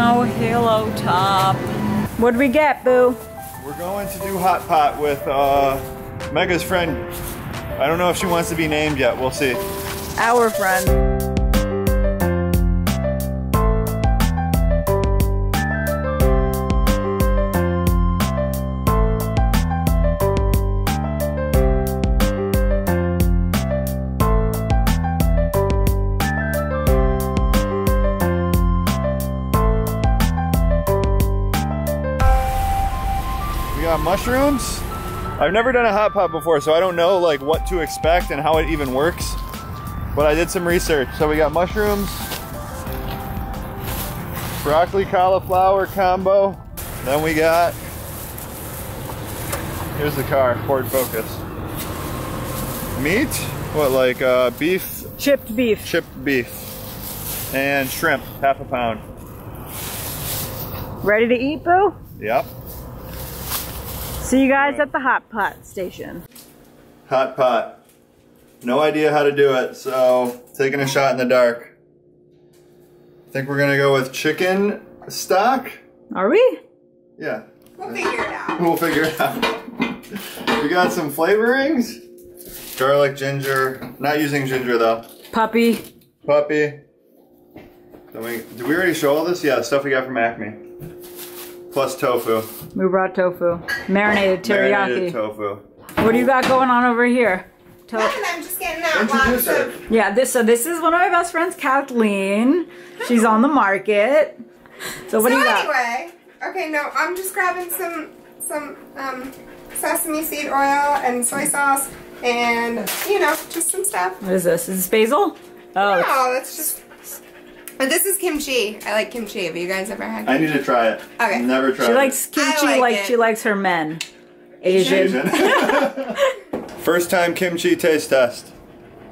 Snow Halo top. What'd we get, Boo? We're going to do hot pot with Mega's friend. I don't know if she wants to be named yet. We'll see. Our friend. Mushrooms. I've never done a hot pot before, so I don't know like what to expect and how it even works, but I did some research. So we got mushrooms, broccoli cauliflower combo, then we got, here's the car, Ford Focus, meat, what, like beef, chipped beef, and shrimp, half a pound. Ready to eat, Boo? Yep. See you guys at the hot pot station. Hot pot. No idea how to do it, so taking a shot in the dark. I think we're gonna go with chicken stock. Are we? Yeah. We'll figure it out. We'll figure it out. We got some flavorings. Garlic, ginger. Not using ginger though. Puppy. Did we already show all this? Yeah, the stuff we got from Acme. Plus tofu. We brought tofu. Marinated teriyaki. Marinated tofu. What do you got going on over here? Nothing, I'm just getting that lobster. Yeah, so this is one of my best friends, Kathleen. She's on the market. So what do you got? Anyway, okay, no, I'm just grabbing some sesame seed oil and soy sauce and, you know, just some stuff. What is this? Is this basil? Oh, no, that's just... But this is kimchi. I like kimchi. Have you guys ever had kimchi? I need to try it. Okay. Never tried it. She likes kimchi like she likes her men. Asian. First time kimchi taste test.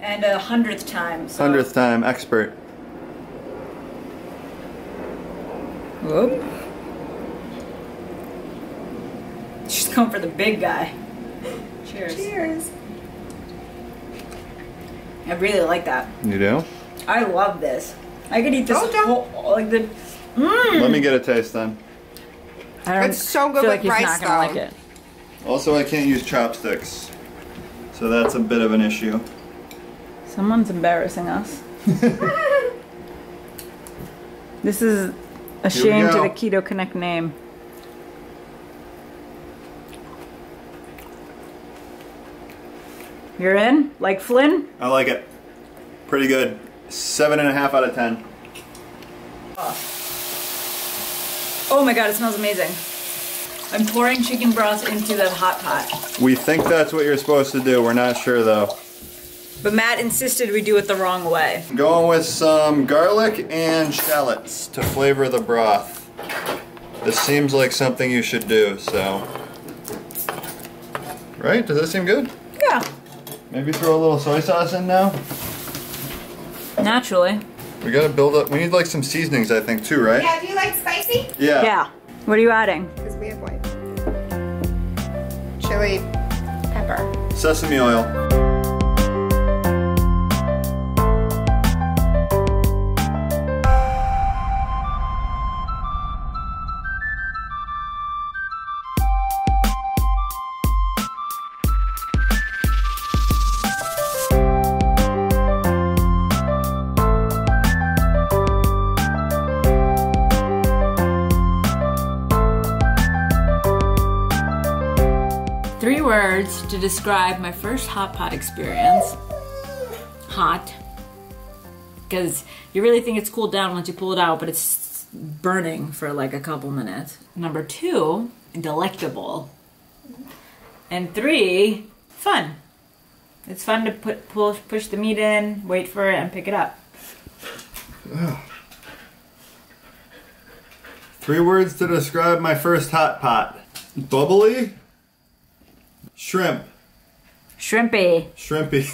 And 100th time. So. 100th time, expert. Whoop. She's going for the big guy. Cheers. Cheers. I really like that. You do? I love this. I could eat this whole, like the, Let me get a taste then. It's so good with rice though. Like it. Also, I can't use chopsticks. So that's a bit of an issue. Someone's embarrassing us. This is a shame to the Keto Connect name. You're in? Like Flynn? I like it. Pretty good. 7.5 out of 10. Oh my god, it smells amazing. I'm pouring chicken broth into the hot pot. We think that's what you're supposed to do. We're not sure though. But Matt insisted we do it the wrong way. Going with some garlic and shallots to flavor the broth. This seems like something you should do, so. Right? Does that seem good? Yeah. Maybe throw a little soy sauce in now? Naturally. We gotta build up, we need like some seasonings I think too, right? Yeah, do you like spicy? Yeah. Yeah. What are you adding? Because we have white. Chili, pepper. Sesame oil. Words to describe my first hot pot experience. Hot, because you really think it's cooled down once you pull it out, but it's burning for like a couple minutes. Number two, delectable. And three, fun. It's fun to push the meat in, wait for it, and pick it up. Ugh. 3 words to describe my first hot pot. Bubbly. Shrimp. Shrimpy.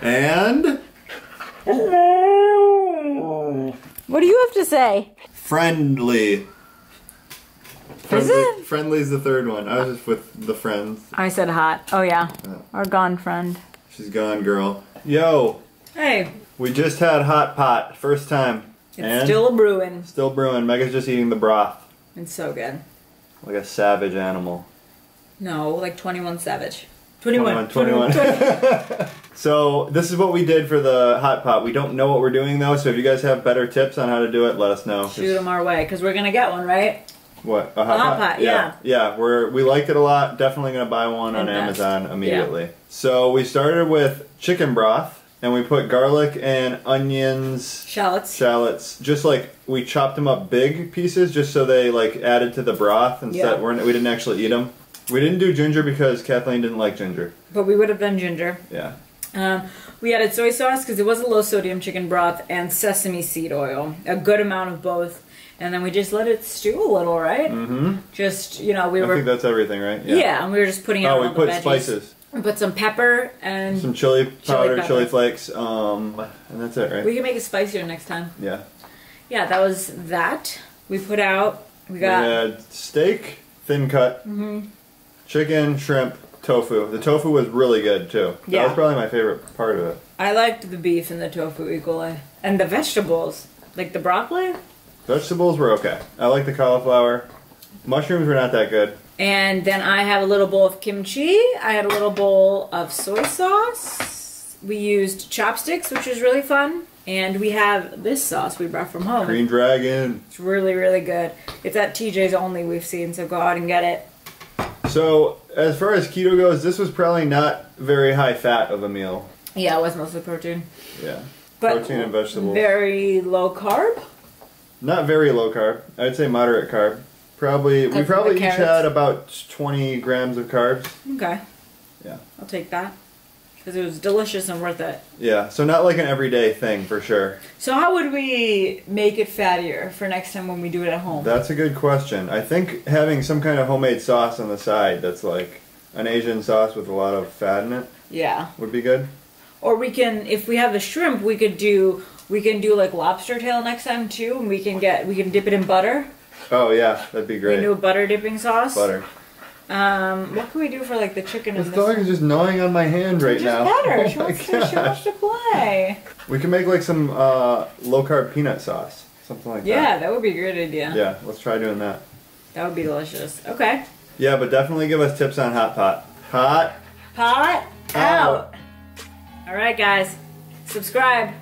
And? Hello. What do you have to say? Friendly. Is it? Friendly's the third one. I was just with the friends. I said hot. Oh yeah. Our gone friend. She's gone, girl. Yo. Hey. We just had hot pot. First time. It's still brewing. Still brewing. Megan's just eating the broth. It's so good. Like a savage animal. No, like 21 savage. 21. So this is what we did for the hot pot. We don't know what we're doing though, so if you guys have better tips on how to do it, let us know. Shoot them our way, because we're going to get one, right? What? A hot pot? Yeah. Yeah, we liked it a lot. Definitely going to buy one on Amazon immediately. Yeah. So we started with chicken broth. And we put garlic and onions, shallots. Just like we chopped them up big pieces, just so they like added to the broth, and yeah. We didn't actually eat them. We didn't do ginger because Kathleen didn't like ginger. But we would have done ginger. Yeah. We added soy sauce because it was a low sodium chicken broth, and sesame seed oil, a good amount of both. And then we just let it stew a little, right? Mm-hmm. Just I think that's everything, right? Yeah. Yeah, and we were just putting it on the veggies. Oh, we put spices. We put some pepper and some chili powder, chili flakes, and that's it, right? We can make it spicier next time. Yeah. Yeah, that was that. We put out, we had steak, thin cut, chicken, shrimp, tofu. The tofu was really good too. Yeah. That was probably my favorite part of it. I liked the beef and the tofu equally. And the vegetables, like the broccoli. Vegetables were okay. I liked the cauliflower. Mushrooms were not that good. And then I have a little bowl of kimchi. I had a little bowl of soy sauce. We used chopsticks, which was really fun. And we have this sauce we brought from home. Green Dragon. It's really, really good. It's at TJ's only, we've seen, so go out and get it. So, as far as keto goes, this was probably not very high fat of a meal. Yeah, it was mostly protein. Yeah, but protein and vegetables. Very low carb? Not very low carb. I'd say moderate carb. We probably each had about 20 grams of carbs. Okay. Yeah. I'll take that. Because it was delicious and worth it. Yeah. So not like an everyday thing for sure. So how would we make it fattier for next time when we do it at home? That's a good question. I think having some kind of homemade sauce on the side that's like an Asian sauce with a lot of fat in it. Yeah. Would be good. Or we can, if we have the shrimp, we can do like lobster tail next time too, and we can dip it in butter. Oh yeah, that'd be great. We do a butter dipping sauce. Butter. What can we do for like the chicken? This dog is just gnawing on my hand right now. Butter. She wants to play. We can make like some low carb peanut sauce, something like that. Yeah, that would be a great idea. Yeah, let's try doing that. That would be delicious. Okay. Yeah, but definitely give us tips on hot pot. Hot pot out. All right, guys, subscribe.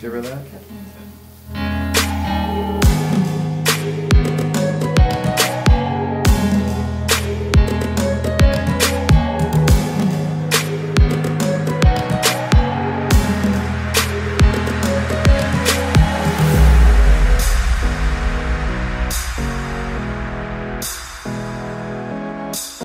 Give her that.